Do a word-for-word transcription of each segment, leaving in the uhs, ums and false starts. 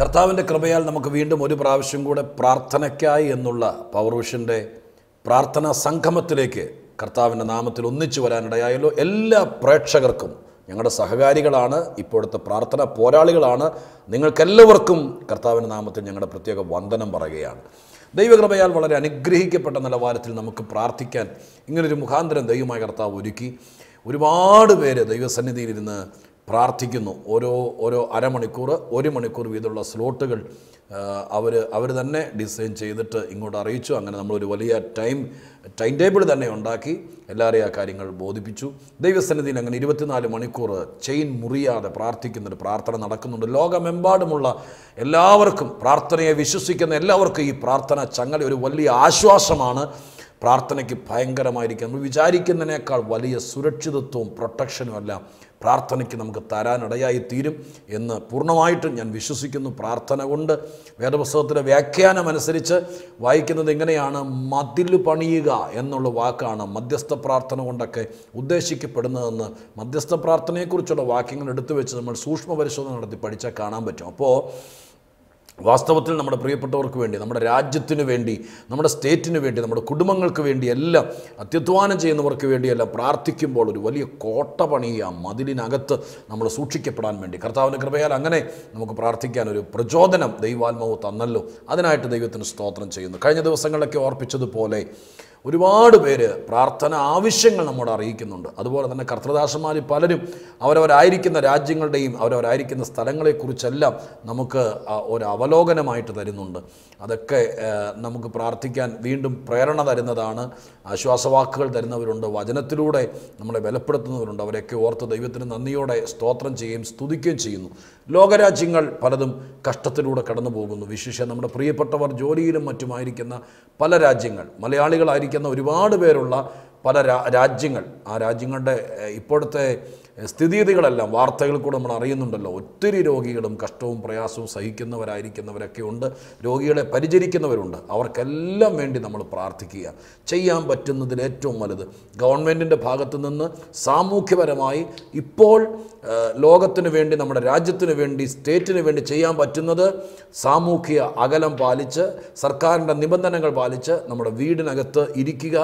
കർത്താവിൻ്റെ കൃപയാൽ നമുക്ക് വീണ്ടും ഒരു പ്രാവശ്യം കൂടെ പ്രാർത്ഥനയ്ക്കായി എന്നുള്ള പവർ വിഷൻ്റെ പ്രാർത്ഥനാ സംഗമത്തിലേക്ക് കർത്താവിൻ്റെ നാമത്തിൽ ഒന്നിച്ചു വരാനിടയായല്ലോ. എല്ലാ പ്രേക്ഷകർക്കും, ഞങ്ങളുടെ സഹകാരികളാണ്, ഇപ്പോഴത്തെ പ്രാർത്ഥന പോരാളികളാണ്, നിങ്ങൾക്കെല്ലാവർക്കും കർത്താവിൻ്റെ നാമത്തിൽ ഞങ്ങളുടെ പ്രത്യേക വന്ദനം പറയുകയാണ്. ദൈവകൃപയാൽ വളരെ അനുഗ്രഹിക്കപ്പെട്ട നിലവാരത്തിൽ നമുക്ക് പ്രാർത്ഥിക്കാൻ ഇങ്ങനൊരു മുഖാന്തരം ദൈവമായ കർത്താവ് ഒരുക്കി. ഒരുപാട് പേര് ദൈവസന്നിധിയിലിരുന്ന് പ്രാർത്ഥിക്കുന്നു. ഓരോ ഓരോ അരമണിക്കൂർ ഒരു മണിക്കൂർ വീതമുള്ള സ്ലോട്ടുകൾ അവർ അവർ തന്നെ ഡിസൈൻ ചെയ്തിട്ട് ഇങ്ങോട്ട് അറിയിച്ചു. അങ്ങനെ നമ്മളൊരു വലിയ ടൈം ടൈം ടേബിൾ തന്നെ ഉണ്ടാക്കി എല്ലാവരെയും ആ കാര്യങ്ങൾ ബോധിപ്പിച്ചു. ദൈവസന്നിധിയിൽ അങ്ങനെ ഇരുപത്തിനാല് മണിക്കൂർ ചെയിൻ മുറിയാതെ പ്രാർത്ഥിക്കുന്നൊരു പ്രാർത്ഥന നടക്കുന്നുണ്ട്. ലോകമെമ്പാടുമുള്ള എല്ലാവർക്കും, പ്രാർത്ഥനയെ വിശ്വസിക്കുന്ന എല്ലാവർക്കും ഈ പ്രാർത്ഥന ചങ്ങല ഒരു വലിയ ആശ്വാസമാണ്. പ്രാർത്ഥനയ്ക്ക് ഭയങ്കരമായിരിക്കും. നമ്മൾ വിചാരിക്കുന്നതിനേക്കാൾ വലിയ സുരക്ഷിതത്വവും പ്രൊട്ടക്ഷനും എല്ലാം പ്രാർത്ഥനയ്ക്ക് നമുക്ക് തരാനിടയായി തീരും എന്ന് പൂർണ്ണമായിട്ടും ഞാൻ വിശ്വസിക്കുന്നു. പ്രാർത്ഥന കൊണ്ട് വേദപുസ്തകത്തിൻ്റെ വ്യാഖ്യാനം അനുസരിച്ച് വായിക്കുന്നത് ഇങ്ങനെയാണ്: മതിൽ പണിയുക എന്നുള്ള വാക്കാണ് മധ്യസ്ഥ പ്രാർത്ഥന കൊണ്ടൊക്കെ ഉദ്ദേശിക്കപ്പെടുന്നതെന്ന് മധ്യസ്ഥ പ്രാർത്ഥനയെക്കുറിച്ചുള്ള വാക്യങ്ങൾ എടുത്തു വെച്ച് നമ്മൾ സൂക്ഷ്മ പരിശോധന നടത്തി പഠിച്ചാൽ കാണാൻ പറ്റും. അപ്പോൾ വാസ്തവത്തിൽ നമ്മുടെ പ്രിയപ്പെട്ടവർക്ക് വേണ്ടി, നമ്മുടെ രാജ്യത്തിന് വേണ്ടി, നമ്മുടെ സ്റ്റേറ്റിന് വേണ്ടി, നമ്മുടെ കുടുംബങ്ങൾക്ക് വേണ്ടിയെല്ലാം, അത്യുത്വാനം ചെയ്യുന്നവർക്ക് വേണ്ടിയെല്ലാം പ്രാർത്ഥിക്കുമ്പോൾ ഒരു വലിയ കോട്ട പണിയുക, മതിലിനകത്ത് നമ്മൾ സൂക്ഷിക്കപ്പെടാൻ വേണ്ടി. കർത്താവിൻ്റെ കൃപയാൽ അങ്ങനെ നമുക്ക് പ്രാർത്ഥിക്കാൻ ഒരു പ്രചോദനം ദൈവാത്മാവ് തന്നല്ലോ. അതിനായിട്ട് ദൈവത്തിന് സ്തോത്രം ചെയ്യുന്നു. കഴിഞ്ഞ ദിവസങ്ങളിലൊക്കെ ഓർപ്പിച്ചതുപോലെ ഒരുപാട് പേര് പ്രാർത്ഥന ആവശ്യങ്ങൾ നമ്മോട് അറിയിക്കുന്നുണ്ട്. അതുപോലെ തന്നെ കർത്തൃദാസന്മാർ പലരും അവരവരായിരിക്കുന്ന രാജ്യങ്ങളുടെയും അവരവരായിരിക്കുന്ന സ്ഥലങ്ങളെക്കുറിച്ചെല്ലാം നമുക്ക് ഒരു അവലോകനമായിട്ട് തരുന്നുണ്ട്. അതൊക്കെ നമുക്ക് പ്രാർത്ഥിക്കാൻ വീണ്ടും പ്രേരണ തരുന്നതാണ്. ആശ്വാസവാക്കുകൾ തരുന്നവരുണ്ട്, വചനത്തിലൂടെ നമ്മളെ ബലപ്പെടുത്തുന്നവരുണ്ട്. അവരെയൊക്കെ ഓർത്ത് ദൈവത്തിന് നന്ദിയോടെ സ്തോത്രം ചെയ്യുകയും സ്തുതിക്കുകയും ചെയ്യുന്നു. ലോകരാജ്യങ്ങൾ പലതും കഷ്ടത്തിലൂടെ കടന്നു പോകുന്നു. വിശേഷം നമ്മുടെ പ്രിയപ്പെട്ടവർ ജോലിയിലും മറ്റുമായിരിക്കുന്ന പല രാജ്യങ്ങൾ, മലയാളികളായിരിക്കും ഒരുപാട് പേരുള്ള പല രാജ്യങ്ങൾ, ആ രാജ്യങ്ങളുടെ ഇപ്പോഴത്തെ സ്ഥിതിഗതികളെല്ലാം വാർത്തകൾ കൂടെ നമ്മൾ അറിയുന്നുണ്ടല്ലോ. ഒത്തിരി രോഗികളും കഷ്ടവും പ്രയാസവും സഹിക്കുന്നവരായിരിക്കുന്നവരൊക്കെ ഉണ്ട്. രോഗികളെ പരിചരിക്കുന്നവരുണ്ട്. അവർക്കെല്ലാം വേണ്ടി നമ്മൾ പ്രാർത്ഥിക്കുക. ചെയ്യാൻ പറ്റുന്നതിൽ ഏറ്റവും വലുത് ഗവൺമെൻറ്റിൻ്റെ ഭാഗത്തു നിന്ന് സാമൂഹ്യപരമായി ഇപ്പോൾ ലോകത്തിന് വേണ്ടി, നമ്മുടെ രാജ്യത്തിന് വേണ്ടി, സ്റ്റേറ്റിന് വേണ്ടി ചെയ്യാൻ പറ്റുന്നത് സാമൂഹ്യ അകലം പാലിച്ച്, സർക്കാരിൻ്റെ നിബന്ധനകൾ പാലിച്ച് നമ്മുടെ വീടിനകത്ത് ഇരിക്കുക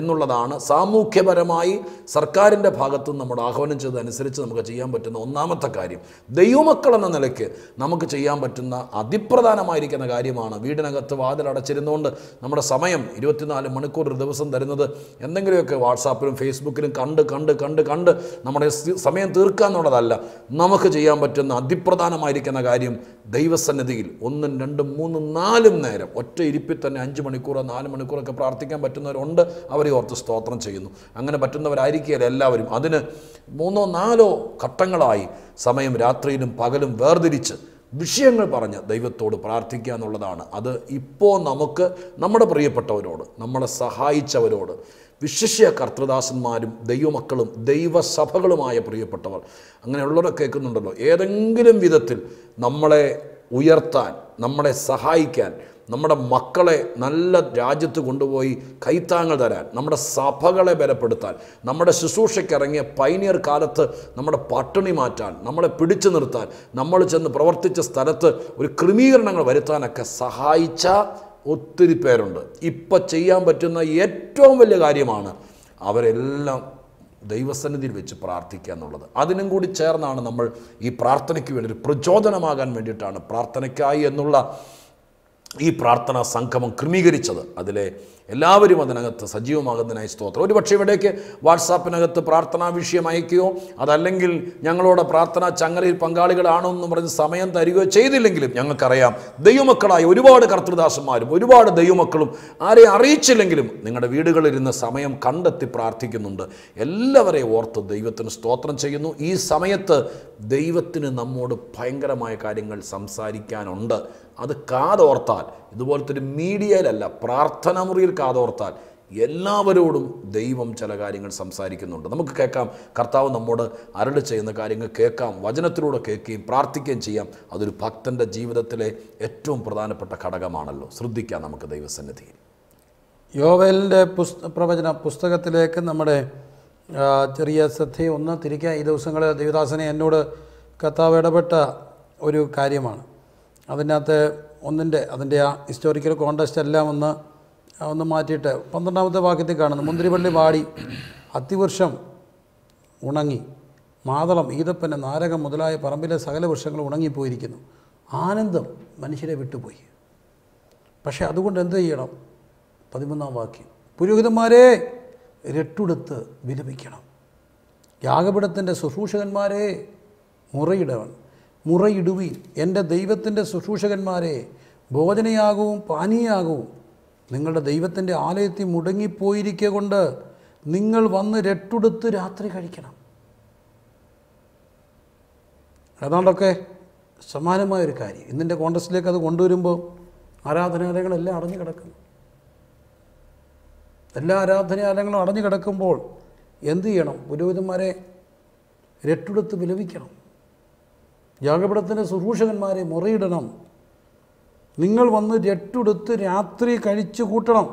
എന്നുള്ളതാണ് സാമൂഹ്യപരമായി സർക്കാരിൻ്റെ ഭാഗത്തുനിന്ന് നമ്മുടെ ആഹ്വാനം ചെയ്ത് അനുസരിച്ച് നമുക്ക് ചെയ്യാൻ പറ്റുന്ന ഒന്നാമത്തെ കാര്യം. ദൈവമക്കൾ എന്ന നിലയ്ക്ക് നമുക്ക് ചെയ്യാൻ പറ്റുന്ന അതിപ്രധാനമായിരിക്കുന്ന കാര്യമാണ്. വീടിനകത്ത് വാതിലടച്ചിരുന്നുകൊണ്ട് നമ്മുടെ സമയം ഇരുപത്തിനാല് മണിക്കൂർ ഒരു ദിവസം തരുന്നത് എന്തെങ്കിലുമൊക്കെ വാട്സാപ്പിലും ഫേസ്ബുക്കിലും കണ്ട് കണ്ട് കണ്ട് കണ്ട് നമ്മുടെ സമയം തീർക്കുക എന്നുള്ളതല്ല. നമുക്ക് ചെയ്യാൻ പറ്റുന്ന അതിപ്രധാനമായിരിക്കുന്ന കാര്യം ദൈവസന്നിധിയിൽ ഒന്നും രണ്ടും മൂന്നും നാലും നേരം ഒറ്റ ഇരിപ്പിൽ തന്നെ അഞ്ച് മണിക്കൂറോ നാല് മണിക്കൂറൊക്കെ പ്രാർത്ഥിക്കാൻ പറ്റുന്നവരുണ്ട്. അവരെ ഓർത്ത് സ്തോത്രം ചെയ്യുന്നു. അങ്ങനെ പറ്റുന്നവരായിരിക്കുകയല്ല എല്ലാവരും. അതിന് മൂന്നോ നാലോ ഘട്ടങ്ങളായി സമയം രാത്രിയിലും പകലും വേർതിരിച്ച് വിഷയങ്ങൾ പറഞ്ഞ് ദൈവത്തോട് പ്രാർത്ഥിക്കുക എന്നുള്ളതാണ്. അത് ഇപ്പോൾ നമുക്ക് നമ്മുടെ പ്രിയപ്പെട്ടവരോട്, നമ്മളെ സഹായിച്ചവരോട്, വിശിഷ്യ കർത്തൃദാസന്മാരും ദൈവമക്കളും ദൈവസഭകളുമായ പ്രിയപ്പെട്ടവർ, അങ്ങനെയുള്ളവരൊക്കെ കേൾക്കുന്നുണ്ടല്ലോ. ഏതെങ്കിലും വിധത്തിൽ നമ്മളെ ഉയർത്താൻ, നമ്മളെ സഹായിക്കാൻ, നമ്മുടെ മക്കളെ നല്ല രാജ്യത്ത് കൊണ്ടുപോയി കൈത്താങ്ങൽ തരാൻ, നമ്മുടെ സഭകളെ ബലപ്പെടുത്താൻ, നമ്മുടെ ശുശ്രൂഷയ്ക്കിറങ്ങിയ പൈനിയർ കാലത്ത് നമ്മുടെ പട്ടിണി മാറ്റാൻ, നമ്മളെ പിടിച്ചു നിർത്താൻ, നമ്മൾ ചെന്ന് പ്രവർത്തിച്ച സ്ഥലത്ത് ഒരു ക്രമീകരണങ്ങൾ വരുത്താനൊക്കെ സഹായിച്ച ഒത്തിരി പേരുണ്ട്. ഇപ്പം ചെയ്യാൻ പറ്റുന്ന ഏറ്റവും വലിയ കാര്യമാണ് അവരെല്ലാം ദൈവസന്നിധിയിൽ വെച്ച് പ്രാർത്ഥിക്കുക എന്നുള്ളത്. അതിനും കൂടി ചേർന്നാണ് നമ്മൾ ഈ പ്രാർത്ഥനയ്ക്ക് വേണ്ടി ഒരു പ്രചോദനമാകാൻ വേണ്ടിയിട്ടാണ് പ്രാർത്ഥനയ്ക്കായി എന്നുള്ള ഈ പ്രാർത്ഥനാ സംഗമം ക്രമീകരിച്ചത്. അതിലെ എല്ലാവരും അതിനകത്ത് സജീവമാകുന്നതിനായി സ്തോത്രം. ഒരുപക്ഷെ ഇവിടേക്ക് വാട്സാപ്പിനകത്ത് പ്രാർത്ഥനാ വിഷയം അയക്കുകയോ അതല്ലെങ്കിൽ ഞങ്ങളോട് പ്രാർത്ഥനാ ചങ്ങലയിൽ പങ്കാളികളാണോ എന്ന് പറഞ്ഞ് സമയം തരികയോ ചെയ്തില്ലെങ്കിലും ഞങ്ങൾക്കറിയാം ദൈവമക്കളായ ഒരുപാട് കർത്തൃദാസന്മാരും ഒരുപാട് ദൈവമക്കളും ആരെ അറിയിച്ചില്ലെങ്കിലും നിങ്ങളുടെ വീടുകളിലിരുന്ന് സമയം കണ്ടെത്തി പ്രാർത്ഥിക്കുന്നുണ്ട്. എല്ലാവരെയും ഓർത്ത് ദൈവത്തിന് സ്തോത്രം ചെയ്യുന്നു. ഈ സമയത്ത് ദൈവത്തിന് നമ്മോട് ഭയങ്കരമായ കാര്യങ്ങൾ സംസാരിക്കാനുണ്ട്. അത് കാതോർത്താൽ, ഇതുപോലത്തെ ഒരു മീഡിയയിലല്ല, പ്രാർത്ഥനാ മുറിയിൽ കാതോർത്താൽ എല്ലാവരോടും ദൈവം ചില കാര്യങ്ങൾ സംസാരിക്കുന്നുണ്ട്. നമുക്ക് കേൾക്കാം. കർത്താവ് നമ്മോട് അരുളി ചെയ്യുന്ന കാര്യങ്ങൾ കേൾക്കാം, വചനത്തിലൂടെ കേൾക്കുകയും പ്രാർത്ഥിക്കുകയും ചെയ്യാം. അതൊരു ഭക്തൻ്റെ ജീവിതത്തിലെ ഏറ്റവും പ്രധാനപ്പെട്ട ഘടകമാണല്ലോ. ശ്രദ്ധിക്കാം നമുക്ക് ദൈവസന്നിധിയിൽ. യോവേലിൻ്റെ പുസ്ത പ്രവചന പുസ്തകത്തിലേക്ക് നമ്മുടെ ചെറിയ ശ്രദ്ധയെ ഒന്ന് തിരിക്കുക. ഈ ദിവസങ്ങൾ ദേവദാസനെ എന്നോട് കർത്താവ് ഇടപെട്ട ഒരു കാര്യമാണ്. അതിനകത്ത് ഒന്നിൻ്റെ അതിൻ്റെ ആ ഹിസ്റ്റോറിക്കൽ കോണ്ടസ്റ്റ് എല്ലാം ഒന്ന് ഒന്ന് മാറ്റിയിട്ട് പന്ത്രണ്ടാമത്തെ വാക്യത്തിൽ കാണുന്നു, മുന്തിരിവള്ളി വാടി അതിവൃക്ഷം ഉണങ്ങി, മാതളം ഈതപ്പന നാരകം മുതലായ പറമ്പിലെ സകല വൃക്ഷങ്ങൾ ഉണങ്ങിപ്പോയിരിക്കുന്നു. ആനന്ദം മനുഷ്യരെ വിട്ടുപോയി. പക്ഷേ അതുകൊണ്ട് എന്ത് ചെയ്യണം? പതിമൂന്നാം വാക്യം, പുരോഹിതന്മാരെ രട്ടുടുത്ത് വിലപിക്കണം, യാഗപീഠത്തിൻ്റെ ശുശ്രൂഷകന്മാരെ മുറയിടവൻ മുറയിടുവിൻ, എൻ്റെ ദൈവത്തിൻ്റെ ശുശ്രൂഷകന്മാരെ, ഭോജനയാകവും പാനീയാകവും നിങ്ങളുടെ ദൈവത്തിൻ്റെ ആലയത്തിൽ മുടങ്ങിപ്പോയിരിക്കുക കൊണ്ട് നിങ്ങൾ വന്ന് രട്ടുടുത്ത് രാത്രി കഴിക്കണം. ഏതാണ്ടൊക്കെ സമാനമായൊരു കാര്യം ഇന്നിൻ്റെ കോൺഗ്രസിലേക്ക് അത് കൊണ്ടുവരുമ്പോൾ ആരാധനാലയങ്ങളെല്ലാം അടഞ്ഞു കിടക്കുന്നു. എല്ലാ ആരാധനാലയങ്ങളും അടഞ്ഞു കിടക്കുമ്പോൾ എന്തു ചെയ്യണം? പുരോഹിതന്മാരെ രട്ടുടുത്ത് വിലപിക്കണം, യാഗപീഠത്തിൻ്റെ ശുശ്രൂഷകന്മാരെ മുറയിടണം, നിങ്ങൾ വന്ന് രട്ടുടുത്ത് രാത്രി കഴിച്ചു കൂട്ടണം.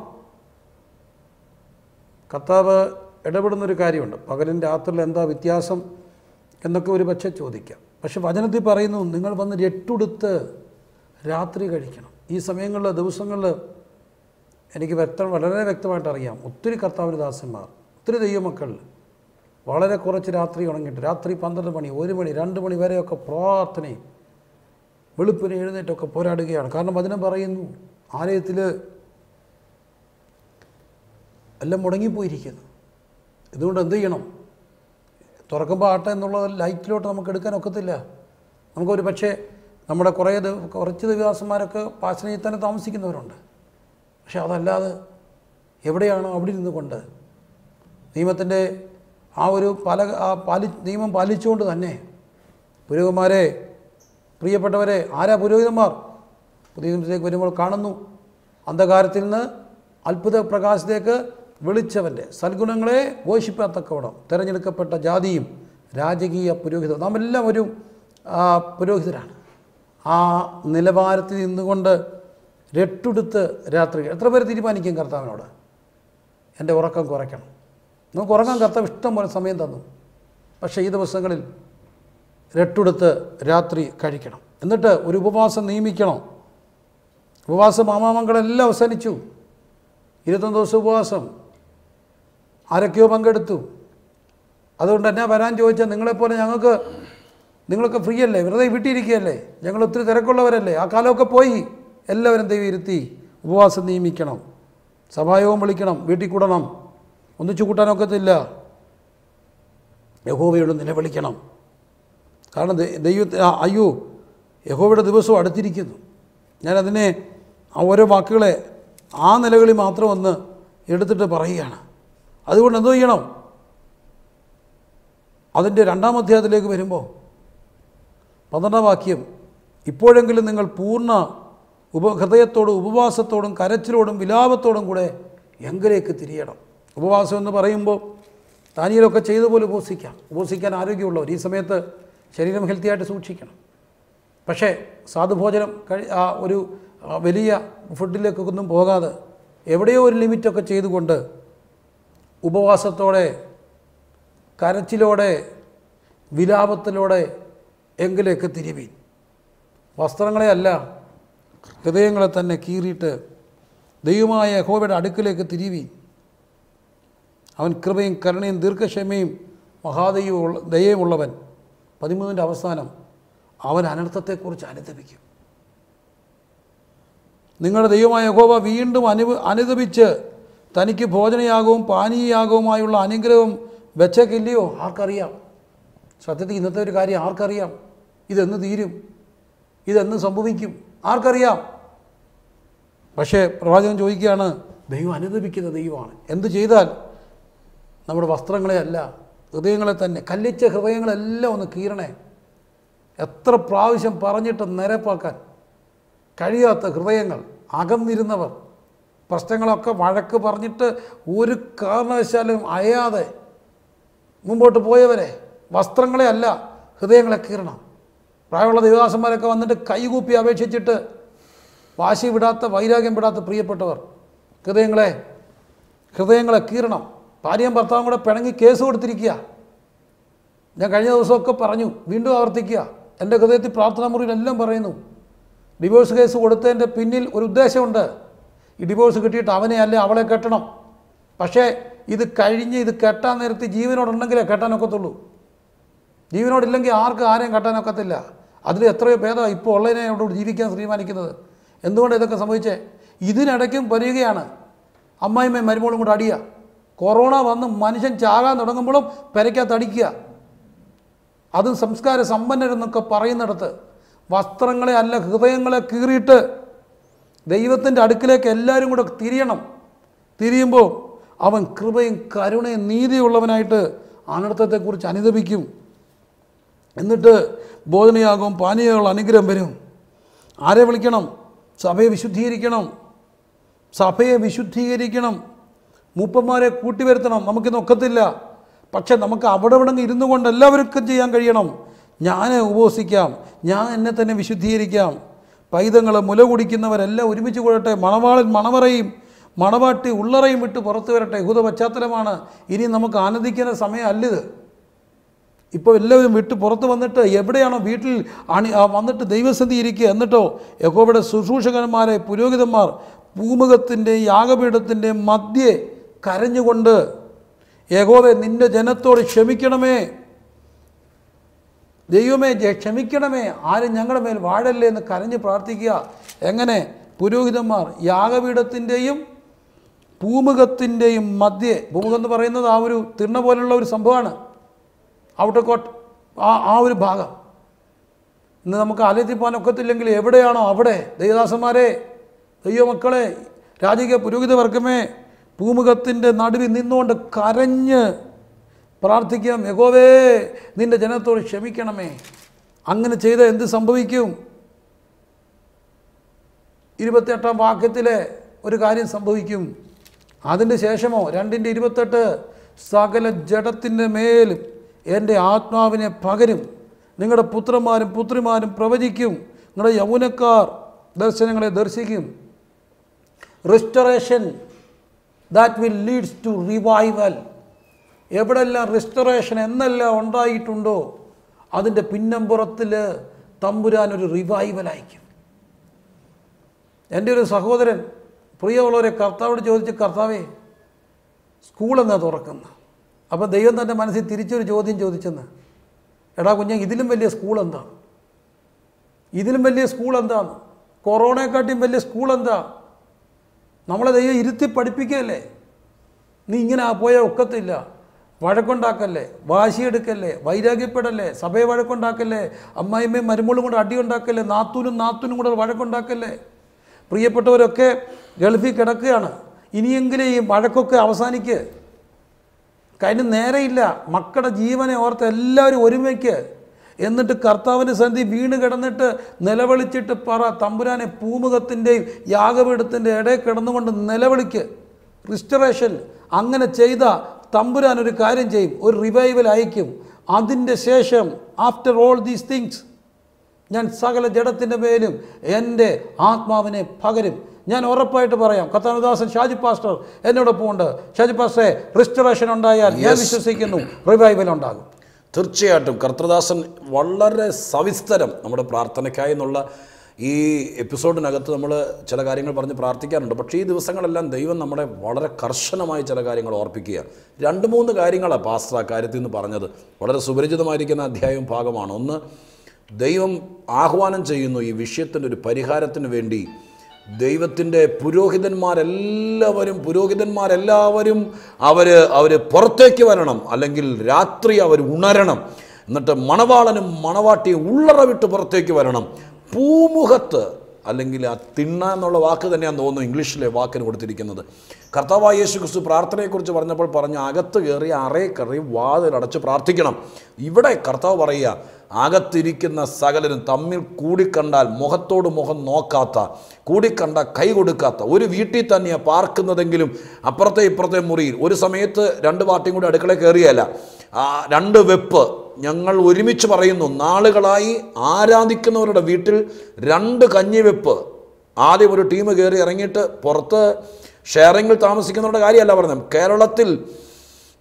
കർത്താവ് ഇടപെടുന്നൊരു കാര്യമുണ്ട്. പകലും രാത്രിയിൽ എന്താ വ്യത്യാസം എന്നൊക്കെ ഒരു പക്ഷേ ചോദിക്കാം. പക്ഷെ വചനത്തിൽ പറയുന്നു, നിങ്ങൾ വന്ന് രട്ടുടുത്ത് രാത്രി കഴിക്കണം. ഈ സമയങ്ങളിൽ ദിവസങ്ങളിൽ എനിക്ക് വ്യക്ത വളരെ വ്യക്തമായിട്ട് അറിയാം, ഒത്തിരി കർത്താവിൻ്റെ ദാസന്മാർ, ഒത്തിരി ദൈവമക്കൾ വളരെ കുറച്ച് രാത്രി ഉണങ്ങിയിട്ട് രാത്രി പന്ത്രണ്ട് മണി ഒരു മണി രണ്ട് മണി വരെയൊക്കെ പ്രാർത്ഥനയും വെളുപ്പിന് എഴുന്നേറ്റൊക്കെ പോരാടുകയാണ്. കാരണം വചനം പറയുന്നു ആലയത്തിൽ എല്ലാം മുടങ്ങിപ്പോയിരിക്കുന്നു. ഇതുകൊണ്ട് എന്തു ചെയ്യണം? തുറക്കുമ്പോൾ ആട്ടം എന്നുള്ള ലൈറ്റിലോട്ട് നമുക്ക് എടുക്കാൻ ഒക്കത്തില്ല. നമുക്കൊരു പക്ഷേ നമ്മുടെ കുറേ കുറച്ച് ദിവസന്മാരൊക്കെ പാശ്ചാനയിൽ തന്നെ താമസിക്കുന്നവരുണ്ട്. പക്ഷെ അതല്ലാതെ എവിടെയാണോ അവിടെ ഇരുന്നു കൊണ്ട് നിയമത്തിൻ്റെ ആ ഒരു പാല പാലി നിയമം പാലിച്ചുകൊണ്ട് തന്നെ പുരോഹിതന്മാരെ, പ്രിയപ്പെട്ടവരെ, ആരാ പുരോഹിതന്മാർ? പുതിയ നിയമത്തിലേക്ക് വരുമ്പോൾ കാണുന്നു, അന്ധകാരത്തിൽ നിന്ന് അത്ഭുത പ്രകാശത്തേക്ക് വിളിച്ചവൻ്റെ സദ്ഗുണങ്ങളെ ഘോഷിപ്പാത്തക്കവണം തിരഞ്ഞെടുക്കപ്പെട്ട ജാതിയും രാജകീയ പുരോഹിതം. നാം എല്ലാം ഒരു പുരോഹിതരാണ്. ആ നിലവാരത്തിൽ നിന്നുകൊണ്ട് രട്ടുടുത്ത് രാത്രി എത്ര പേര് തീരുമാനിക്കും കർത്താവിനോട്? എൻ്റെ ഉറക്കം കുറയ്ക്കണം. നമുക്ക് ഉറക്കം കർത്താവ് ഇഷ്ടം പോലെ സമയം തന്നു. പക്ഷേ ഈ ദിവസങ്ങളിൽ രട്ടുടുത്ത് രാത്രി കഴിക്കണം. എന്നിട്ട് ഒരു ഉപവാസം നിയമിക്കണം. ഉപവാസം മാമാമംഗളെല്ലാം അവസാനിച്ചു. ഇരുപത്തൊന്ന് ദിവസം ഉപവാസം ആരൊക്കെയോ പങ്കെടുത്തു. അതുകൊണ്ട് എന്നാ വരാൻ ചോദിച്ചാൽ നിങ്ങളെപ്പോലെ ഞങ്ങൾക്ക് നിങ്ങളൊക്കെ ഫ്രീ അല്ലേ, വെറുതെ വീട്ടിലിരിക്കുകയല്ലേ, ഞങ്ങൾ ഒത്തിരി തിരക്കുള്ളവരല്ലേ, ആ കാലമൊക്കെ പോയി. എല്ലാവരും ദൈവം ഇരുത്തി ഉപവാസം നിയമിക്കണം. സഭായോഗം വിളിക്കണം, വീട്ടിൽ കൂടണം, ഒന്നിച്ചു കൂട്ടാനൊക്കത്തില്ല. യഹോവയോട് നിലവിളിക്കണം. കാരണം ദൈവത്തെ അയ്യോ യഹോവയുടെ ദിവസവും അടുത്തിരിക്കുന്നു. ഞാനതിനെ ഓരോ വാക്കുകളെ ആ നിലകളിൽ മാത്രം ഒന്ന് എടുത്തിട്ട് പറയുകയാണ്. അതുകൊണ്ട് എന്തു ചെയ്യണം? അതിൻ്റെ രണ്ടാം അധ്യായത്തിലേക്ക് വരുമ്പോൾ പന്ത്രണ്ടാം വാക്യം, ഇപ്പോഴെങ്കിലും നിങ്ങൾ പൂർണ്ണ ഉപ ഹൃദയത്തോടും ഉപവാസത്തോടും കരച്ചിലോടും വിലാപത്തോടും കൂടെ എങ്കിലേക്ക് തിരിയണം. ഉപവാസം എന്ന് പറയുമ്പോൾ താനിയലൊക്കെ ചെയ്തുപോലെ ഉപവസിക്കാം. ഉപവസിക്കാൻ ആരോഗ്യമുള്ളവർ ഈ സമയത്ത് ശരീരം ഹെൽത്തിയായിട്ട് സൂക്ഷിക്കണം. പക്ഷേ സാധുഭോജനം കഴി ആ ഒരു വലിയ ഫുഡിലേക്കൊന്നും പോകാതെ എവിടെയോ ഒരു ലിമിറ്റൊക്കെ ചെയ്തുകൊണ്ട് ഉപവാസത്തോടെ കരച്ചിലോടെ വിലാപത്തിലൂടെ എങ്കിലേക്ക് തിരിവീൻ. വസ്ത്രങ്ങളെയല്ല ഹൃദയങ്ങളെ തന്നെ കീറിയിട്ട് ദൈവമായ യഹോവയുടെ അടുക്കിലേക്ക് തിരിവീൻ. അവൻ കൃപയും കരുണയും ദീർഘക്ഷമയും മഹാദൈവമുള്ള ദയയുമുള്ളവൻ. പതിമൂന്നിൻ്റെ അവസാനം, അവൻ അനർത്ഥത്തെക്കുറിച്ച് അനുദപിക്കും. നിങ്ങളുടെ ദൈവമായ യഹോവ വീണ്ടും അനു അനുദപിച്ച് തനിക്ക് ഭോജനയാകവും പാനീയയാകവുമായുള്ള അനുഗ്രഹം വെച്ചേക്കില്ലയോ? ആർക്കറിയാം? സത്യത്തിൽ ഇന്നത്തെ ഒരു കാര്യം ആർക്കറിയാം? ഇതെന്ന് തീരും, ഇതെന്ന് സംഭവിക്കും, ആർക്കറിയാം? പക്ഷേ പ്രവാചകൻ ചോദിക്കുകയാണ്, ദൈവം അനുദപിക്കുന്ന ദൈവമാണ്. എന്ത് ചെയ്താൽ? നമ്മുടെ വസ്ത്രങ്ങളെയല്ല ഹൃദയങ്ങളെ തന്നെ, കല്ലിച്ച ഹൃദയങ്ങളെല്ലാം ഒന്ന് കീറണേ. എത്ര പ്രാവശ്യം പറഞ്ഞിട്ട് നിരപ്പാക്കാൻ കഴിയാത്ത ഹൃദയങ്ങൾ, അകന്നിരുന്നവർ, പ്രശ്നങ്ങളൊക്കെ വഴക്ക് പറഞ്ഞിട്ട് ഒരു കാരണവശാലും അയയാതെ മുമ്പോട്ട് പോയവരെ, വസ്ത്രങ്ങളെ അല്ല ഹൃദയങ്ങളെ കീറണം. പ്രായമുള്ള ദേവദാസന്മാരൊക്കെ വന്നിട്ട് കൈകൂപ്പി അപേക്ഷിച്ചിട്ട് വാശി വിടാത്ത, വൈരാഗ്യം വിടാത്ത പ്രിയപ്പെട്ടവർ, ഹൃദയങ്ങളെ ഹൃദയങ്ങളെ കീറണം. ഭാര്യയും ഭർത്താവും കൂടെ പിണങ്ങി കേസ് കൊടുത്തിരിക്കുക. ഞാൻ കഴിഞ്ഞ ദിവസമൊക്കെ പറഞ്ഞു, വീണ്ടും ആവർത്തിക്കുക. എൻ്റെ ഹൃദയത്തിൽ പ്രാർത്ഥനാ മുറിയിലെല്ലാം പറയുന്നു, ഡിവോഴ്സ് കേസ് കൊടുത്തതിൻ്റെ പിന്നിൽ ഒരു ഉദ്ദേശമുണ്ട്. ഈ ഡിവോഴ്സ് കിട്ടിയിട്ട് അവനെ അല്ലേ അവളെ കെട്ടണം. പക്ഷേ ഇത് കഴിഞ്ഞ് ഇത് കെട്ടാൻ നേരത്ത് ജീവനോടുണ്ടെങ്കിലേ കെട്ടാനൊക്കത്തുള്ളൂ. ജീവനോടില്ലെങ്കിൽ ആർക്കും ആരെയും കെട്ടാനൊക്കത്തില്ല. അതിൽ എത്രയോ ഭേദമാണ് ഇപ്പോൾ ഉള്ളതിനെ അവിടെ ജീവിക്കാൻ തീരുമാനിക്കുന്നത്. എന്തുകൊണ്ട് ഇതൊക്കെ സംഭവിച്ചേ? ഇതിനിടയ്ക്കും വരികയാണ് അമ്മായിമ്മയും മരുമോളും കൂടെ അടിയുക. കൊറോണ വന്ന് മനുഷ്യൻ ചാകാൻ തുടങ്ങുമ്പോഴും പെരയ്ക്കകത്ത് അടിക്കുക. അതും സംസ്കാര സമ്പന്നരെന്നൊക്കെ പറയുന്നിടത്ത് വസ്ത്രങ്ങളെ അല്ല ഹൃദയങ്ങളെ കീറിയിട്ട് ദൈവത്തിൻ്റെ അടുക്കിലേക്ക് എല്ലാവരും കൂടെ തിരിയണം. തിരിയുമ്പോൾ അവൻ കൃപയും കരുണയും നീതിയുള്ളവനായിട്ട് അനർത്ഥത്തെക്കുറിച്ച് അനുദപിക്കും. എന്നിട്ട് ബോധനയാകും, പാനീയമുള്ള അനുഗ്രഹം വരും. ആരെ വിളിക്കണം? സഭയെ വിശുദ്ധീകരിക്കണം. സഭയെ വിശുദ്ധീകരിക്കണം. മൂപ്പന്മാരെ കൂട്ടിവരുത്തണം. നമുക്കിതൊക്കത്തില്ല. പക്ഷെ നമുക്ക് അവിടെ ഇവിടെ ഇരുന്നു കൊണ്ട് എല്ലാവർക്കും ചെയ്യാൻ കഴിയണം. ഞാൻ ഉപവസിക്കാം, ഞാൻ എന്നെ തന്നെ വിശുദ്ധീകരിക്കാം. പൈതങ്ങൾ മുല കുടിക്കുന്നവരെല്ലാം ഒരുമിച്ച് കൂടട്ടെ. മണവാളൻ മണവറയും മണവാട്ടി ഉള്ളറയും വിട്ട് പുറത്തു വരട്ടെ. യഹൂദ പശ്ചാത്തലമാണ്. ഇനി നമുക്ക് ആനന്ദിക്കുന്ന സമയമല്ലിത്. ഇപ്പോൾ എല്ലാവരും വിട്ട് പുറത്ത് വന്നിട്ട് എവിടെയാണോ വീട്ടിൽ അണി വന്നിട്ട് ദൈവസന്ധി ഇരിക്കുക. എന്നിട്ടോ യഹോവയുടെ ശുശ്രൂഷകന്മാരെ പുരോഹിതന്മാർ പൂമുഖത്തിൻ്റെയും യാഗപീഠത്തിൻ്റെയും മധ്യേ കരഞ്ഞുകൊണ്ട്, യഹോവേ നിൻ്റെ ജനത്തോട് ക്ഷമിക്കണമേ, ദൈവമേ ക്ഷമിക്കണമേ, ആരും ഞങ്ങളുടെ മേൽ വാഴല്ലേ എന്ന് കരഞ്ഞ് പ്രാർത്ഥിക്കുക. എങ്ങനെ? പുരോഹിതന്മാർ യാഗപീഠത്തിൻ്റെയും പൂമുഖത്തിൻ്റെയും മധ്യേ. പൂമുഖം എന്ന് പറയുന്നത് ആ ഒരു തിണ്ണ പോലുള്ള ഒരു സംഭവമാണ്, ഔട്ടർ കോട്ട്, ആ ആ ഒരു ഭാഗം. ഇന്ന് നമുക്ക് ആലയത്തിൽ പോകാനൊക്കത്തില്ലെങ്കിൽ എവിടെയാണോ അവിടെ ദൈവദാസന്മാരെ, ദൈവമക്കളെ, രാജകീയ പുരോഹിതവർഗമേ, പൂമുഖത്തിൻ്റെ നടുവിൽ നിന്നുകൊണ്ട് കരഞ്ഞ് പ്രാർത്ഥിക്കാം, യഹോവേ നിൻ്റെ ജനത്തോട് ക്ഷമിക്കണമേ. അങ്ങനെ ചെയ്താൽ എന്ത് സംഭവിക്കും? ഇരുപത്തെട്ടാം വാക്യത്തിലെ ഒരു കാര്യം സംഭവിക്കും. അതിൻ്റെ ശേഷമോ രണ്ടിൻ്റെ ഇരുപത്തെട്ട്, സകല ജഡത്തിൻ്റെ മേൽ എൻ്റെ ആത്മാവിനെ പകരും, നിങ്ങളുടെ പുത്രന്മാരും പുത്രിമാരും പ്രവചിക്കും, നിങ്ങളുടെ യൗവനക്കാർ ദർശനങ്ങളെ ദർശിക്കും. Restoration that will leads to revival. എവിടെല്ലാം റെസ്റ്റോറേഷൻ എന്നെല്ലാം ഉണ്ടായിട്ടുണ്ടോ അതിൻ്റെ പിന്നമ്പുറത്തിൽ തമ്പുരാനൊരു റിവൈവൽ അയക്കും. എൻ്റെ ഒരു സഹോദരൻ പ്രിയമുള്ളവരെ കർത്താവോട് ചോദിച്ച്, കർത്താവേ സ്കൂളെന്നാണ് തുറക്കുന്നത്. അപ്പോൾ ദൈവം തൻ്റെ മനസ്സിൽ തിരിച്ചൊരു ചോദ്യം ചോദിച്ചെന്ന്, എടാ കുഞ്ഞെ ഇതിലും വലിയ സ്കൂളെന്താണ്? ഇതിലും വലിയ സ്കൂളെന്താണ്? കൊറോണയെക്കാട്ടിയും വലിയ സ്കൂളെന്താ? നമ്മളെ ദൈവം ഇരുത്തി പഠിപ്പിക്കുകയല്ലേ. നീ ഇങ്ങനെ പോയാൽ ഒക്കത്തില്ല. വഴക്കുണ്ടാക്കല്ലേ, വാശിയെടുക്കല്ലേ, വൈരാഗ്യപ്പെടല്ലേ, സഭയെ വഴക്കുണ്ടാക്കല്ലേ, അമ്മായിമ്മയും മരുമോളും കൂടെ അടി ഉണ്ടാക്കല്ലേ, നാത്തൂനും നാത്തൂനും കൂടെ വഴക്കുണ്ടാക്കല്ലേ. പ്രിയപ്പെട്ടവരൊക്കെ ഗൾഫിൽ കിടക്കുകയാണ്. ഇനിയെങ്കിലും ഈ വഴക്കൊക്കെ അവസാനിക്ക്. കഴിഞ്ഞ നേരെയില്ല. മക്കളുടെ ജീവനെ ഓർത്ത് എല്ലാവരും ഒരുമയ്ക്ക്. എന്നിട്ട് കർത്താവിൻ്റെ സന്ധി വീണ് കിടന്നിട്ട് നിലവിളിച്ചിട്ട് പറ, തമ്പുരാനെ പൂമുഖത്തിൻ്റെയും യാഗപീഠത്തിൻ്റെ ഇടയിൽ കിടന്നുകൊണ്ട് നിലവിളിക്ക്. റിസ്റ്റോറേഷൻ. അങ്ങനെ ചെയ്ത തമ്പുരാൻ ഒരു കാര്യം ചെയ്യും, ഒരു റിവൈവൽ അയക്കും. അതിൻ്റെ ശേഷം ആഫ്റ്റർ ഓൾ ദീസ് തിങ്സ് ഞാൻ സകല ജഡത്തിൻ്റെ പേരിലും എൻ്റെ ആത്മാവിനെ പകരും. ഞാൻ ഉറപ്പായിട്ട് പറയാം, കർത്താനുദാസൻ ഷാജി പാസ്റ്റർ എന്നോട് പോകണ്ട്. ഷാജി പാസ്റ്ററെ, റിസ്റ്റോറേഷൻ ഉണ്ടായാൽ ഞാൻ വിശ്വസിക്കുന്നു റിവൈവൽ ഉണ്ടാകും. തീർച്ചയായിട്ടും കർത്തൃദാസൻ വളരെ സവിസ്തരം നമ്മുടെ പ്രാർത്ഥനയ്ക്കായി എന്നുള്ള ഈ എപ്പിസോഡിനകത്ത് നമ്മൾ ചില കാര്യങ്ങൾ പറഞ്ഞ് പ്രാർത്ഥിക്കാറുണ്ട്. പക്ഷേ ഈ ദിവസങ്ങളെല്ലാം ദൈവം നമ്മളെ വളരെ കർശനമായി ചില കാര്യങ്ങൾ ഓർപ്പിക്കുക. രണ്ട് മൂന്ന് കാര്യങ്ങളാണ് പാസ്റ്റർ ആ കാര്യത്തിൽ നിന്ന് പറഞ്ഞത്. വളരെ സുപരിചിതമായിരിക്കുന്ന അധ്യായവും ഭാഗമാണ്. ഒന്ന്, ദൈവം ആഹ്വാനം ചെയ്യുന്നു ഈ വിഷയത്തിൻ്റെ ഒരു പരിഹാരത്തിന് വേണ്ടി. ദൈവത്തിൻ്റെ പുരോഹിതന്മാരെല്ലാവരും പുരോഹിതന്മാരെല്ലാവരും അവർ അവർ പുറത്തേക്ക് വരണം, അല്ലെങ്കിൽ രാത്രി അവർ ഉണരണം. എന്നിട്ട് മണവാളനും മണവാട്ടിയും ഉള്ളറ വിട്ട് പുറത്തേക്ക് വരണം. പൂമുഖത്ത്, അല്ലെങ്കിൽ ആ തിണ്ണ എന്നുള്ള വാക്ക് തന്നെയാണ് തോന്നുന്നു ഇംഗ്ലീഷിലെ വാക്കിന് കൊടുത്തിരിക്കുന്നത്. കർത്താവായ യേശു ക്രിസ്തു പ്രാർത്ഥനയെക്കുറിച്ച് പറഞ്ഞപ്പോൾ പറഞ്ഞ അകത്ത് കയറി അറയെ കയറി വാതിലടച്ച് പ്രാർത്ഥിക്കണം. ഇവിടെ കർത്താവ് പറയുക, അകത്തിരിക്കുന്ന സകലരും തമ്മിൽ കൂടിക്കണ്ടാൽ മുഖത്തോട് മുഖം നോക്കാത്ത, കൂടിക്കണ്ട കൈ കൊടുക്കാത്ത, ഒരു വീട്ടിൽ തന്നെയാണ് പാർക്കുന്നതെങ്കിലും അപ്പുറത്തെ ഇപ്പുറത്തെ മുറിയിൽ ഒരു സമയത്ത് രണ്ട് പാർട്ടിയും കൂടി അടുക്കള കയറിയല്ല, രണ്ട് വെപ്പ്. ഞങ്ങൾ ഒരുമിച്ച് പറയുന്നു, നാളുകളായി ആരാധിക്കുന്നവരുടെ വീട്ടിൽ രണ്ട് കഞ്ഞിവെപ്പ്. ആദ്യം ഒരു ടീം കയറി ഇറങ്ങിയിട്ട് പുറത്ത് ഷെയറിംഗിൽ താമസിക്കുന്നവരുടെ കാര്യമല്ല പറഞ്ഞത്. കേരളത്തിൽ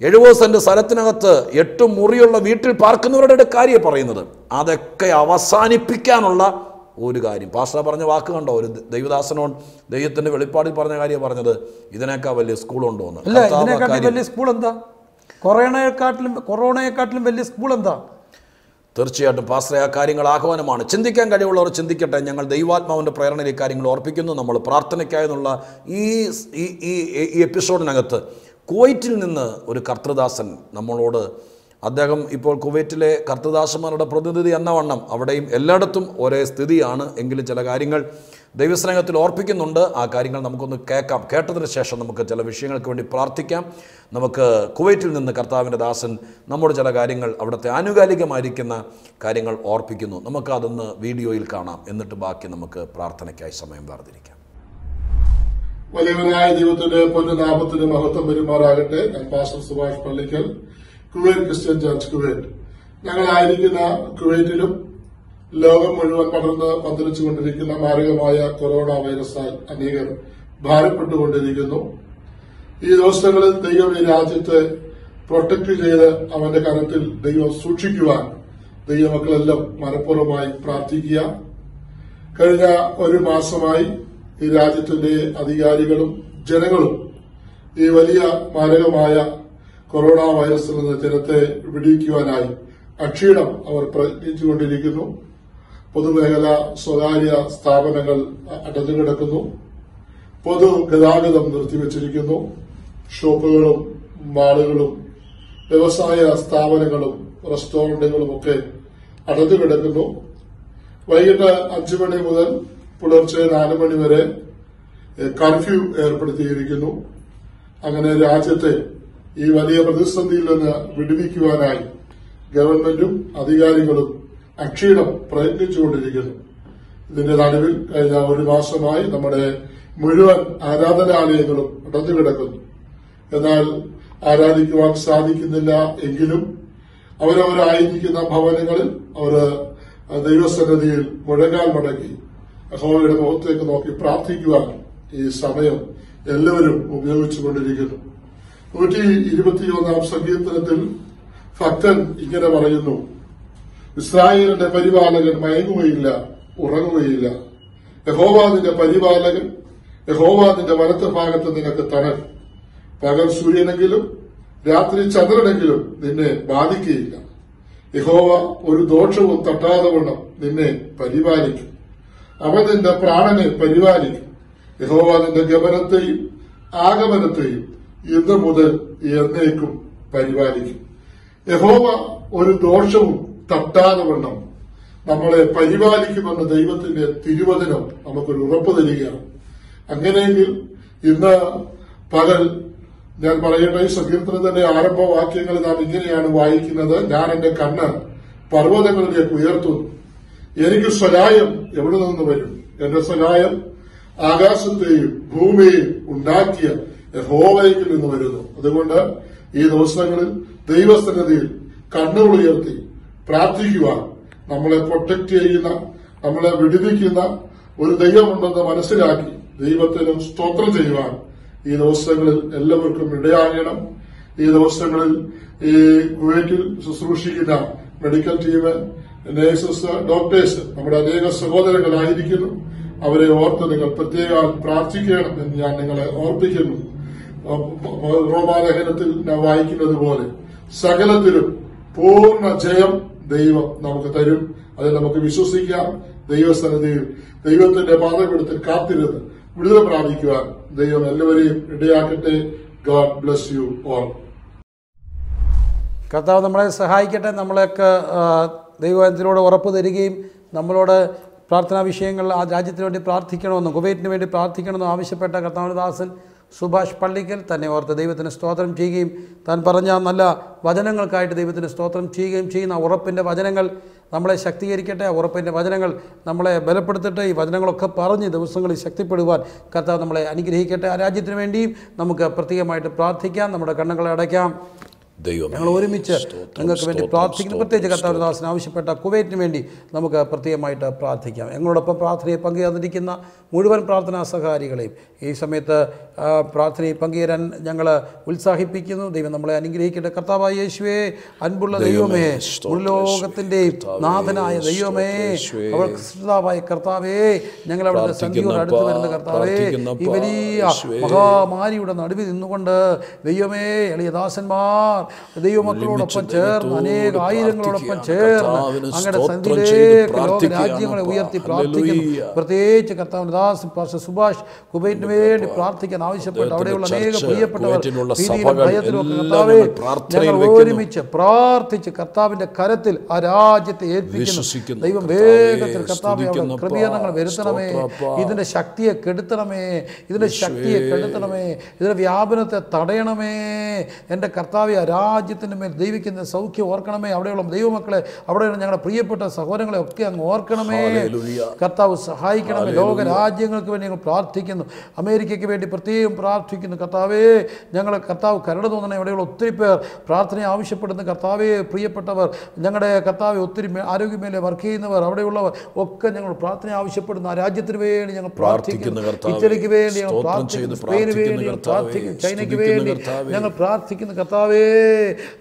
എഴുപത് സെൻറ്റ് സ്ഥലത്തിനകത്ത് എട്ട് മുറിയുള്ള വീട്ടിൽ പാർക്കുന്നവരുടെ കാര്യം പറയുന്നത്. അതൊക്കെ അവസാനിപ്പിക്കാനുള്ള ഒരു കാര്യം. പാസ്റ്റർ പറഞ്ഞ വാക്ക് കണ്ടോ, ഒരു ദൈവദാസനോട് ദൈവത്തിൻ്റെ വെളിപ്പാടിൽ പറഞ്ഞ കാര്യം പറഞ്ഞത്, ഇതിനേക്കാൾ വലിയ സ്കൂളുണ്ടോ എന്ന്. വലിയ സ്കൂൾ എന്താ? കൊറോണയെക്കാട്ടിലും കൊറോണയെക്കാട്ടിലും വലിയ സ്കൂൾ എന്താ? തീർച്ചയായിട്ടും പാസ്റ്റർ ആ കാര്യങ്ങൾ ആഹ്വാനമാണ്. ചിന്തിക്കാൻ കഴിവുള്ളവർ ചിന്തിക്കട്ടെ. ഞങ്ങൾ ദൈവാത്മാവിൻ്റെ പ്രേരണയിൽ ഇക്കാര്യങ്ങൾ ഓർപ്പിക്കുന്നു. നമ്മൾ പ്രാർത്ഥനയ്ക്കായെന്നുള്ള ഈ ഈ എപ്പിസോഡിനകത്ത് കുവൈറ്റിൽ നിന്ന് ഒരു കർത്തൃദാസൻ നമ്മളോട്, അദ്ദേഹം ഇപ്പോൾ കുവൈറ്റിലെ കർത്തൃദാസന്മാരുടെ പ്രതിനിധി എന്ന വണ്ണം അവിടെയും എല്ലായിടത്തും ഒരേ സ്ഥിതിയാണ്, എങ്കിലും ചില കാര്യങ്ങൾ ദൈവസ്നേഹത്തിൽ ഓർപ്പിക്കുന്നുണ്ട്. ആ കാര്യങ്ങൾ നമുക്കൊന്ന് കേൾക്കാം. കേട്ടതിന് ശേഷം നമുക്ക് ചില വിഷയങ്ങൾക്ക് വേണ്ടി പ്രാർത്ഥിക്കാം. നമുക്ക് കുവൈറ്റിൽ നിന്ന് കർത്താവിൻ്റെ ദാസൻ നമ്മുടെ ചില കാര്യങ്ങൾ, അവിടുത്തെ ആനുകാലികമായിരിക്കുന്ന കാര്യങ്ങൾ ഓർപ്പിക്കുന്നു. നമുക്ക് അതൊന്ന് വീഡിയോയിൽ കാണാം. എന്നിട്ട് ബാക്കി നമുക്ക് പ്രാർത്ഥനയ്ക്കായി സമയം വേർതിരിക്കാം. വലിയവനായ ദൈവത്തിന്റെ പൊന്നുനാമത്തിന് മഹത്വം പെരുമാറാകട്ടെ. ഞാൻ pastor Subhash Pallickal, Kuwait Christian church, Kuwait. ഞങ്ങളായിരിക്കുന്ന കുവൈറ്റിലും ലോകം മുഴുവൻ പടർന്ന് പന്തലിച്ചുകൊണ്ടിരിക്കുന്ന മാരകമായ കൊറോണ വൈറസാൽ അനേകം ഭാരപ്പെട്ടുകൊണ്ടിരിക്കുന്നു. ഈ ദിവസങ്ങളിൽ ദൈവം ഈ രാജ്യത്തെ പ്രൊട്ടക്ട് ചെയ്ത് അവന്റെ കരത്തിൽ ദൈവം സൂക്ഷിക്കുവാൻ ദൈവമക്കളെല്ലാം മനഃപൂർവ്വമായി പ്രാർത്ഥിക്കുക. കഴിഞ്ഞ ഒരു മാസമായി ഈ രാജ്യത്തിന്റെ അധികാരികളും ജനങ്ങളും ഈ വലിയ മാരകമായ കൊറോണ വൈറസിൽ നിന്ന് ജനത്തെ വിടിയിക്കുവാനായി അക്ഷീണം അവർ പ്രയത്നിച്ചുകൊണ്ടിരിക്കുന്നു. പൊതുമേഖല, സ്വകാര്യ സ്ഥാപനങ്ങൾ അടഞ്ഞുകിടക്കുന്നു. പൊതുഗതാഗതം നിർത്തിവച്ചിരിക്കുന്നു. ഷോപ്പുകളും മാളുകളും വ്യവസായ സ്ഥാപനങ്ങളും റെസ്റ്റോറന്റുകളും ഒക്കെ അടഞ്ഞുകിടക്കുന്നു. വൈകിട്ട് അഞ്ചു മണി മുതൽ പുലർച്ചെ നാല് മണി വരെ കർഫ്യൂ ഏർപ്പെടുത്തിയിരിക്കുന്നു. അങ്ങനെ രാജ്യത്തെ ഈ വലിയ പ്രതിസന്ധിയിൽ നിന്ന് വിടുവിക്കുവാനായി ഗവൺമെന്റും അധികാരികളും അക്ഷീണം പ്രയത്നിച്ചുകൊണ്ടിരിക്കുന്നു. ഇതിന്റെ നടുവിൽ കഴിഞ്ഞ ഒരു മാസമായി നമ്മുടെ മുഴുവൻ ആരാധനാലയങ്ങളും അടഞ്ഞുകിടക്കുന്നു. എന്നാൽ ആരാധിക്കുവാൻ സാധിക്കുന്നില്ല എങ്കിലും അവരവരായിരിക്കുന്ന ഭവനങ്ങളിൽ അവർ ദൈവസന്നിധിയിൽ മുഴങ്ങാൻ മടക്കി യഹോവയുടെ മുഖത്തേക്ക് നോക്കി പ്രാർത്ഥിക്കുവാൻ ഈ സമയം എല്ലാവരും ഉപയോഗിച്ചുകൊണ്ടിരിക്കുന്നു. നൂറ്റി ഇരുപത്തിയൊന്നാം സങ്കീർത്തനത്തിൽ ഭക്തൻ ഇങ്ങനെ പറയുന്നു: ഇസ്രായേലിന്റെ പരിപാലകൻ മയങ്ങുകയില്ല, ഉറങ്ങുകയില്ല. യഹോവ നിന്റെ പരിപാലകൻ, യഹോവ നിന്റെ വലത്തെ ഭാഗത്ത് നിനക്ക് തണൽ. പകൽ സൂര്യനെങ്കിലും രാത്രി ചന്ദ്രനെങ്കിലും നിന്നെ ബാധിക്കുകയില്ല. യഹോവ ഒരു ദോഷവും തട്ടാതെ വണ്ണം നിന്നെ പരിപാലിക്കും. അവൻ നിന്റെ പ്രാണനെ പരിപാലിക്കും. യഹോവ നിന്റെ ഗമനത്തെയും ആഗമനത്തെയും ഇന്ന് മുതൽ എന്നേക്കും പരിപാലിക്കും. യഹോവ ഒരു ദോഷവും തട്ടാതെ വണ്ണം നമ്മളെ പരിപാലിക്കുമെന്ന ദൈവത്തിന്റെ തിരുവചനം നമുക്കൊരു ഉറപ്പ് തരികയാണ്. അങ്ങനെയെങ്കിൽ ഇന്ന് പകൽ ഞാൻ പറയട്ടെ, ഈ സങ്കീർത്തനത്തിന്റെ ആരംഭ വാക്യങ്ങൾ നാം ഇങ്ങനെയാണ് വായിക്കുന്നത്: ഞാൻ എന്റെ കണ്ണ് പർവ്വതങ്ങളിലേക്ക് ഉയർത്തുന്നു, എനിക്ക് സഹായം എവിടെ നിന്ന് വരും? എന്റെ സഹായം ആകാശത്തെയും ഭൂമിയെയും ഉണ്ടാക്കിയ യഹോവയിൽ നിന്ന് വരുന്നു. അതുകൊണ്ട് ഈ ദിവസങ്ങളിൽ ദൈവസന്നിധിയിൽ കണ്ണുകൾ ഉയർത്തി പ്രാർത്ഥിക്കുവാൻ, നമ്മളെ പ്രൊട്ടക്ട് ചെയ്യുന്ന, നമ്മളെ വിടുവിക്കുന്ന ഒരു ദൈവമുണ്ടെന്ന് മനസ്സിലാക്കി ദൈവത്തിനും സ്തോത്രം ചെയ്യുവാൻ ഈ ദിവസങ്ങളിൽ എല്ലാവർക്കും ഇടയാകണം. ഈ ദിവസങ്ങളിൽ ഈ കുവൈറ്റിൽ ശുശ്രൂഷിക്കുന്ന മെഡിക്കൽ ടീം, നേഴ്സസ്, ഡോക്ടേഴ്സ് നമ്മുടെ അനേക സഹോദരങ്ങളായിരിക്കുന്നു. അവരെ ഓർത്ത് നിങ്ങൾ പ്രത്യേകം പ്രാർത്ഥിക്കണം എന്ന് ഞാൻ നിങ്ങളെ ഓർപ്പിക്കുന്നു. റോമാലേഖനത്തിൽ ഞാൻ വായിക്കുന്നത് പോലെ സകലത്തിലും പൂർണ്ണ ജയം ദൈവം നമുക്ക് തരും. അത് നമുക്ക് വിശ്വസിക്കാം. ദൈവസന്നിധിയിൽ ദൈവത്തിന്റെ പാതകത്തിൽ കാത്തിരുന്ന് വിടുതൽ പ്രാപിക്കുവാൻ ദൈവം എല്ലാവരെയും ഇടയാക്കട്ടെ. God bless you all. കർത്താവ് നമ്മളെ സഹായിക്കട്ടെ. നമ്മളെയൊക്കെ ദൈവത്തിനോട് ഉറപ്പ് തരികയും നമ്മളോട് പ്രാർത്ഥനാ വിഷയങ്ങളിൽ ആ രാജ്യത്തിന് വേണ്ടി പ്രാർത്ഥിക്കണമെന്നും കുവൈറ്റിന് വേണ്ടി പ്രാർത്ഥിക്കണമെന്നും ആവശ്യപ്പെട്ട കർത്താവിൻ്റെ ദാസൻ സുഭാഷ് പള്ളിക്കൽ തന്നെ ഓർത്ത് ദൈവത്തിന് സ്തോത്രം ചെയ്യുകയും താൻ പറഞ്ഞ നല്ല വചനങ്ങൾക്കായിട്ട് ദൈവത്തിന് സ്തോത്രം ചെയ്യുകയും ചെയ്യുന്ന ഉറപ്പിൻ്റെ വചനങ്ങൾ നമ്മളെ ശക്തീകരിക്കട്ടെ. ആ ഉറപ്പിൻ്റെ വചനങ്ങൾ നമ്മളെ ബലപ്പെടുത്തട്ടെ. ഈ വചനങ്ങളൊക്കെ പറഞ്ഞ് ദിവസങ്ങളിൽ ശക്തിപ്പെടുവാൻ കർത്താവ് നമ്മളെ അനുഗ്രഹിക്കട്ടെ. ആ രാജ്യത്തിന് വേണ്ടിയും നമുക്ക് പ്രത്യേകമായിട്ട് പ്രാർത്ഥിക്കാം. നമ്മുടെ കണ്ണുകളെ അടയ്ക്കാം. ഞങ്ങൾ ഒരുമിച്ച് നിങ്ങൾക്ക് വേണ്ടി പ്രാർത്ഥിക്കുന്നു. പ്രത്യേകിച്ച് കർത്താവിന് ആവശ്യപ്പെട്ട കുവൈറ്റിന് വേണ്ടി നമുക്ക് പ്രത്യേകമായിട്ട് പ്രാർത്ഥിക്കാം. ഞങ്ങളോടൊപ്പം പ്രാർത്ഥനയെ പങ്കുചേർന്നിരിക്കുന്ന മുഴുവൻ പ്രാർത്ഥനാ സഹായികളെയും ഈ സമയത്ത് പ്രാർത്ഥനയെ പങ്കുചേരാൻ ഞങ്ങൾ ഉത്സാഹിപ്പിക്കുന്നു. ദൈവം നമ്മളെ അനുഗ്രഹിക്കട്ടെ. കർത്താവായ യേശുവേ, അൻപുള്ള ദൈവമേ, ഒരു ലോകത്തിൻ്റെയും നാഥനായ ദൈവമേ, അവൾ സൃഷ്ടാവായ കർത്താവേ, ഞങ്ങളവിടെ സന്ധ്യയോട് അടുത്ത് വരുന്ന കർത്താവേ, ഈ വലിയ മഹാമാരിയുടെ നടുവിൽ നിന്നുകൊണ്ട് ദൈവമേ, എളിയദാസന്മാർ ദൈവമക്കളോടൊപ്പം ചേർന്ന്, അനേക ആയിരങ്ങളോടൊപ്പം ചേർന്ന് അങ്ങയുടെ സന്ധിയിലേക്ക് ലോക രാജ്യങ്ങളെ ഉയർത്തി പ്രാർത്ഥിക്കുന്നു. പ്രത്യേകിച്ച് കർത്താവിന്റെ ദാസൻ പാസ്റ്റർ സുഭാഷ് കുവൈറ്റിന് വേണ്ടി പ്രാർത്ഥിക്കാൻ ആവശ്യപ്പെട്ടു. അവിടെയുള്ള അനേക പ്രിയപ്പെട്ടവർ ഭയത്തിലൊക്കെ ഞങ്ങൾ ഒരുമിച്ച് പ്രാർത്ഥിച്ച് കർത്താവിന്റെ കരത്തിൽ ആ രാജ്യത്തെ ഏൽപ്പിക്കുന്നു. ദൈവം വേഗത്തിൽ കർത്താവെ അവിടെ ക്രമീകരണങ്ങൾ വരുത്തണമേ, ഇതിന്റെ ശക്തിയെ കെടുത്തണമേ, ഇതിന്റെ ശക്തിയെ കെടുത്തണമേ, ഇതിന്റെ വ്യാപനത്തെ തടയണമേ. എൻ്റെ കർത്താവെ, രാജ്യത്തിൻ്റെ മേൽ ദൈവിക്കുന്ന സൗഖ്യം ഓർക്കണമേ. അവിടെയുള്ള ദൈവമക്കളെ, അവിടെയുള്ള ഞങ്ങളുടെ പ്രിയപ്പെട്ട സഹോദരങ്ങളെ ഒക്കെ അങ്ങ് ഓർക്കണമേ. കർത്താവ് സഹായിക്കണമേ. ലോക രാജ്യങ്ങൾക്ക് വേണ്ടി ഞങ്ങൾ പ്രാർത്ഥിക്കുന്നു. അമേരിക്കയ്ക്ക് വേണ്ടി പ്രത്യേകം പ്രാർത്ഥിക്കുന്നു. കർത്താവേ, ഞങ്ങളെ കർത്താവ് കരുണ തോന്നണേ. അവിടെയുള്ള ഒത്തിരി പേർ പ്രാർത്ഥന ആവശ്യപ്പെടുന്ന കർത്താവെ, പ്രിയപ്പെട്ടവർ, ഞങ്ങളുടെ കർത്താവെ, ഒത്തിരി ആരോഗ്യമേലെ വർക്ക് ചെയ്യുന്നവർ, അവിടെയുള്ളവർ ഒക്കെ ഞങ്ങൾ പ്രാർത്ഥന ആവശ്യപ്പെടുന്നു. ആ രാജ്യത്തിന് വേണ്ടി ഞങ്ങൾ പ്രാർത്ഥിക്കുന്നു. ഇറ്റലിക്ക് വേണ്ടി ഞങ്ങൾ പ്രാർത്ഥിക്കുന്നു. സ്പെയിന് വേണ്ടി ഞങ്ങൾ പ്രാർത്ഥിക്കുന്നു. ചൈനയ്ക്ക് വേണ്ടി ഞങ്ങൾ പ്രാർത്ഥിക്കുന്നു കർത്താവേ.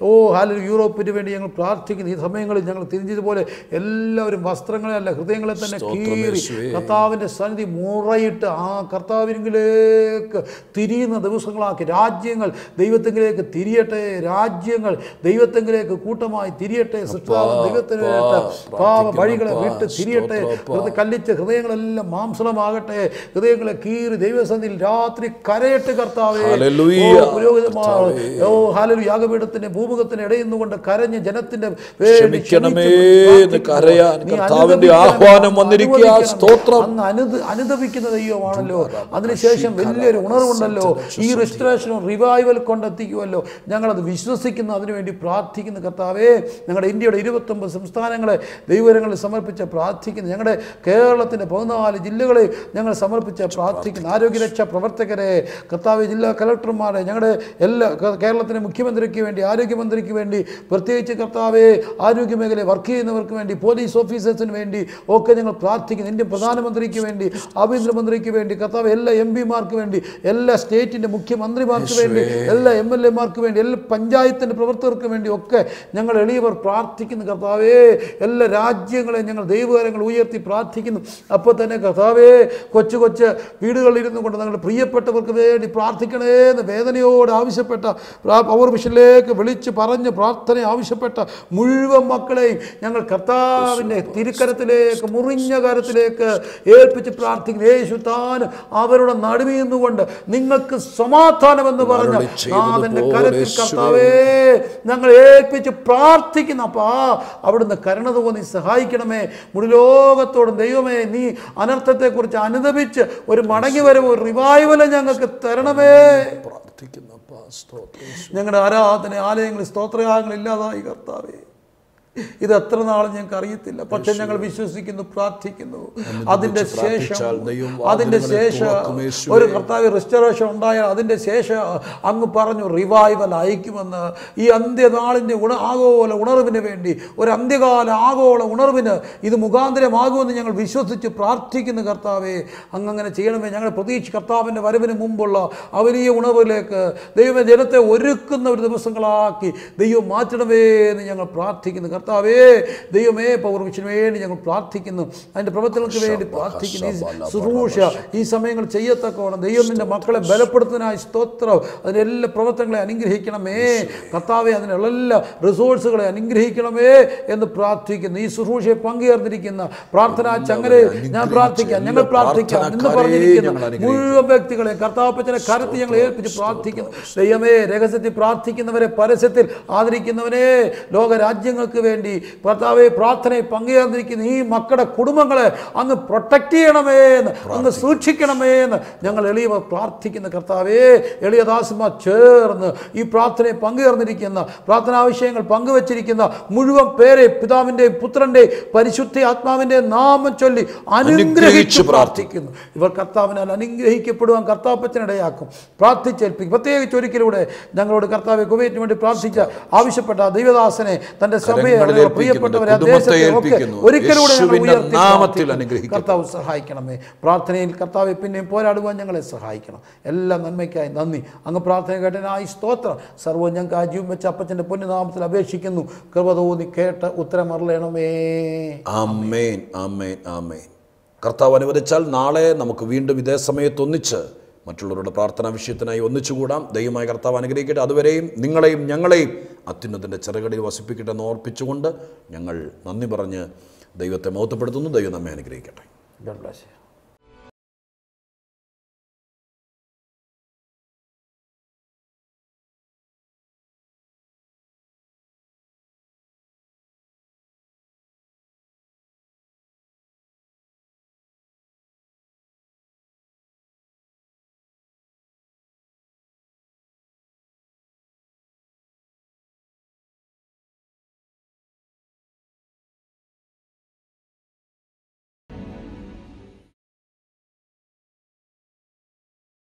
ഓ ഹാലൽ, യൂറോപ്പിന് വേണ്ടി ഞങ്ങൾ പ്രാർത്ഥിക്കുന്നു. ഈ സമയങ്ങളിൽ ഞങ്ങൾ തിരിഞ്ഞതുപോലെ എല്ലാവരും വസ്ത്രങ്ങളെയല്ല, ഹൃദയങ്ങളെ തന്നെ കീറി കർത്താവിൻ്റെ സന്നിധി മുറയിട്ട് ആ കർത്താവിനെങ്കിലേക്ക് തിരിയുന്ന ദിവസങ്ങളാക്കി രാജ്യങ്ങൾ ദൈവത്തെങ്കിലേക്ക് തിരിയട്ടെ. രാജ്യങ്ങൾ ദൈവത്തെങ്കിലേക്ക് കൂട്ടമായി തിരിയട്ടെ. സൃഷ്ടാവ് ദൈവത്തിലേക്ക് പാപ വഴികളെ വിട്ട് തിരിയട്ടെ. കല്ലിച്ച ഹൃദയങ്ങളെല്ലാം മാംസളമാകട്ടെ. ഹൃദയങ്ങളെ കീറി ദൈവസന്നിധിയിൽ രാത്രി കരയട്ടെ കർത്താവേ. ഓ ഹാലൽ, യാഗപീഠത്തിന്റെ ഭൂമുഖത്തിന് ഇടയിൽ നിന്നുകൊണ്ട് കരഞ്ഞ് ജനത്തിന്റെ അനുദപിക്കുന്ന ദൈവമാണല്ലോ. അതിനുശേഷം വലിയൊരു ഉണർവുണ്ടല്ലോ. ഈ റിസ്റ്റോറേഷനും റിവൈവൽ കൊണ്ടെത്തിക്കുമല്ലോ. ഞങ്ങളത് വിശ്വസിക്കുന്നു. അതിനുവേണ്ടി പ്രാർത്ഥിക്കുന്നു കർത്താവേ. ഞങ്ങളുടെ ഇന്ത്യയുടെ ഇരുപത്തി ഒമ്പത് സംസ്ഥാനങ്ങളെ ദൈവങ്ങളിൽ സമർപ്പിച്ച് പ്രാർത്ഥിക്കുന്നു. ഞങ്ങളുടെ കേരളത്തിന്റെ പതിനാല് ജില്ലകളെ ഞങ്ങൾ സമർപ്പിച്ച് പ്രാർത്ഥിക്കുന്നു. ആരോഗ്യരക്ഷാ പ്രവർത്തകരെ കർത്താവ്, ജില്ലാ കളക്ടർമാരെ, ഞങ്ങളുടെ എല്ലാ കേരളത്തിൻ്റെ മുഖ്യമന്ത്രിക്ക് വേണ്ടി, ആരോഗ്യമന്ത്രിക്ക് വേണ്ടി, പ്രത്യേകിച്ച് കർത്താവെ, ആരോഗ്യമേഖലയെ വർക്ക് ചെയ്യുന്നവർക്ക് വേണ്ടി, പോലീസ് ഓഫീസേഴ്സിന് വേണ്ടി ഒക്കെ ഞങ്ങൾ പ്രാർത്ഥിക്കുന്നു. ഇന്ത്യൻ പ്രധാനമന്ത്രിക്ക് വേണ്ടി, ആഭ്യന്തരമന്ത്രിക്ക് വേണ്ടി കർത്താവ്, എല്ലാ എം പിമാർക്ക് വേണ്ടി, എല്ലാ സ്റ്റേറ്റിൻ്റെ മുഖ്യമന്ത്രിമാർക്ക് വേണ്ടി, എല്ലാ എം എൽ എമാർക്ക് വേണ്ടി, എല്ലാ പഞ്ചായത്തിൻ്റെ പ്രവർത്തകർക്ക് വേണ്ടി ഒക്കെ ഞങ്ങൾ എളിയവർ പ്രാർത്ഥിക്കുന്നു കർത്താവേ. എല്ലാ രാജ്യങ്ങളെ ഞങ്ങൾ ദൈവകാര്യങ്ങൾ ഉയർത്തി പ്രാർത്ഥിക്കുന്നു. അപ്പോൾ തന്നെ കർത്താവേ, കൊച്ചു കൊച്ചു വീടുകളിലിരുന്നു കൊണ്ട് ഞങ്ങളുടെ പ്രിയപ്പെട്ടവർക്ക് വേണ്ടി പ്രാർത്ഥിക്കണേ എന്ന് വേദനയോട് ആവശ്യപ്പെട്ട, അവർ മിഷനിലേക്ക് വിളിച്ച് പറഞ്ഞ് പ്രാർത്ഥന ആവശ്യപ്പെട്ട മുഴുവൻ മക്കളെയും ഞങ്ങൾ കർത്താവിൻ്റെ തിരുക്കരത്തിലേക്ക്, മുറിഞ്ഞ കരത്തിലേക്ക് ഏൽപ്പിച്ച് പ്രാർത്ഥിക്കുന്നു. യേശു താൻ അവരുടെ നടുവിൽ നിന്നുകൊണ്ട് നിങ്ങൾക്ക് സമാധാനമെന്ന് പറഞ്ഞു നാഥൻ്റെ കരത്തിൽ കർത്താവേ ഞങ്ങൾ ഏൽപ്പിച്ച് പ്രാർത്ഥിക്കുന്നു. അപ്പാ, അവിടുന്ന് കരുണ തോന്നി സഹായിക്കണമേ. മുഴുവോകത്തോടും ദൈവമേ, നീ അനർത്ഥത്തെക്കുറിച്ച് അനുദപിച്ച് ഒരു മടങ്ങി വരവ്, ഒരു റിവൈവല് ഞങ്ങൾക്ക് തരണമേ. ഞങ്ങളുടെ ആരാധന ആലയങ്ങളിൽ സ്തോത്രയാഗങ്ങൾ ഇല്ലാതായി കർത്താവേ. ഇത് എത്ര നാളും ഞങ്ങൾക്ക് അറിയത്തില്ല. പക്ഷെ ഞങ്ങൾ വിശ്വസിക്കുന്നു, പ്രാർത്ഥിക്കുന്നു. അതിൻ്റെ ശേഷം അതിൻ്റെ ശേഷം ഒരു കർത്താവ് റിസ്റ്റോറേഷൻ ഉണ്ടായാൽ അതിൻ്റെ ശേഷം അങ്ങ് പറഞ്ഞു റിവൈവൽ അയക്കുമെന്ന്. ഈ അന്ത്യനാളിൻ്റെ ഉണ ആഗോള ഉണർവിന് വേണ്ടി, ഒരു അന്ത്യകാല ആഗോള ഉണർവിന് ഇത് മുഖാന്തരമാകുമെന്ന് ഞങ്ങൾ വിശ്വസിച്ച് പ്രാർത്ഥിക്കുന്നു കർത്താവേ. അങ്ങ് അങ്ങനെ ചെയ്യണമേ. ഞങ്ങൾ പ്രതീക്ഷ കർത്താവിൻ്റെ വരവിന് മുമ്പുള്ള ആ വലിയ ഉണർവിലേക്ക് ദൈവ ജനത്തെ ഒരുക്കുന്ന ഒരു ദിവസങ്ങളാക്കി ദൈവം മാറ്റണമേ എന്ന് ഞങ്ങൾ പ്രാർത്ഥിക്കുന്നു കർത്താവേ. ദൈവമേ, പൗർവിച്ചിന് വേണ്ടി ഞങ്ങൾ പ്രാർത്ഥിക്കുന്നു. അതിൻ്റെ പ്രവർത്തനങ്ങൾക്ക് വേണ്ടി പ്രാർത്ഥിക്കുന്നു. ഈ ശുശ്രൂഷ ഈ സമയങ്ങൾ ചെയ്യത്തക്കോണം ദൈവം നിൻ്റെ മക്കളെ ബലപ്പെടുത്തുന്നതിനായി സ്തോത്രം. അതിൻ്റെ എല്ലാ പ്രവർത്തനങ്ങളെ അനുഗ്രഹിക്കണമേ കർത്താവെ. അതിനുള്ള എല്ലാ റിസോഴ്സുകളെ അനുഗ്രഹിക്കണമേ എന്ന് പ്രാർത്ഥിക്കുന്നു. ഈ ശുശ്രൂഷയെ പങ്കുചേർന്നിരിക്കുന്ന പ്രാർത്ഥനാ ചങ്ങലെ ഞാൻ പ്രാർത്ഥിക്കാം, ഞങ്ങൾ പ്രാർത്ഥിക്കാം എന്ന് പറഞ്ഞിരിക്കുന്ന മുഴുവൻ വ്യക്തികളെ കർത്താവപ്പച്ചനെ കരത്തിൽ ഞങ്ങൾ ഏൽപ്പിച്ച് പ്രാർത്ഥിക്കുന്നു. ദൈവമേ, രഹസ്യത്തിൽ പ്രാർത്ഥിക്കുന്നവരെ പരസ്യത്തിൽ ആദരിക്കുന്നവനെ, ലോകരാജ്യങ്ങൾക്ക് വേണ്ടി, വേണ്ടി കർത്താവേ പ്രാർത്ഥനയെ പങ്കുചേർന്നിരിക്കുന്ന ഈ മക്കളുടെ കുടുംബങ്ങളെ അങ്ങ് പ്രൊട്ടക്ട് ചെയ്യണമേ എന്ന്, അങ്ങ് സൂക്ഷിക്കണമേ എന്ന് ഞങ്ങൾ എളിയവർ പ്രാർത്ഥിക്കുന്ന കർത്താവേ, എളിയദാസന്മാർ ചേർന്ന് ഈ പ്രാർത്ഥനയെ പങ്കുചേർന്നിരിക്കുന്ന, പ്രാർത്ഥനാവിഷയങ്ങൾ പങ്കുവച്ചിരിക്കുന്ന മുഴുവൻ പേരെ പിതാവിൻ്റെയും പുത്രൻ്റെയും പരിശുദ്ധ ആത്മാവിൻ്റെയും നാമം ചൊല്ലി അനുഗ്രഹിച്ചു പ്രാർത്ഥിക്കുന്നു. ഇവർ കർത്താവിനാൽ അനുഗ്രഹിക്കപ്പെടുവാൻ കർത്താപ്പച്ചനിടയാക്കും. പ്രാർത്ഥിച്ചേൽപ്പിക്കും. പ്രത്യേകിച്ച് ഒരിക്കലൂടെ ഞങ്ങളോട് കർത്താവെ കുവൈറ്റിന് വേണ്ടി പ്രാർത്ഥിച്ച ആവശ്യപ്പെട്ട ദൈവദാസനെ തൻ്റെ സഭയെ പ്രിയപ്പെട്ടവരെ ഒരിക്കലൂടെ കർത്താവ് സഹായിക്കണമേ. പ്രാർത്ഥനയിൽ കർത്താവ് പിന്നെയും പോരാടുവാൻ ഞങ്ങളെ സഹായിക്കണം. എല്ലാ നന്മയ്ക്കായി നന്ദി. അങ്ങ് പ്രാർത്ഥന കേട്ടതിനായി സ്തോത്രം. സർവ്വം ഞങ്ങൾക്ക് ആജീവം വെച്ച അപ്പച്ചൻ്റെ പൊന്നുനാമത്തിൽ അപേക്ഷിക്കുന്നു. കൃപ തോന്നി കേട്ട് ഉത്തരമറിയണമേ. ആമേൻ, ആമേൻ, ആമേൻ. കർത്താവ് അനുവദിച്ചാൽ നാളെ നമുക്ക് വീണ്ടും ഇതേ സമയത്തൊന്നിച്ച് മറ്റുള്ളവരുടെ പ്രാർത്ഥനാ വിഷയത്തിനായി ഒന്നിച്ചുകൂടാം. ദൈവമായ കർത്താവ് അനുഗ്രഹിക്കട്ടെ. അതുവരെയും നിങ്ങളെയും ഞങ്ങളെയും അത്യുന്നതിൻ്റെ ചെറുകടിയിൽ വസിപ്പിക്കട്ടെ എന്ന് ഓർപ്പിച്ചുകൊണ്ട് ഞങ്ങൾ നന്ദി പറഞ്ഞ് ദൈവത്തെ മഹത്വപ്പെടുത്തുന്നു. ദൈവം നമ്മെ അനുഗ്രഹിക്കട്ടെ.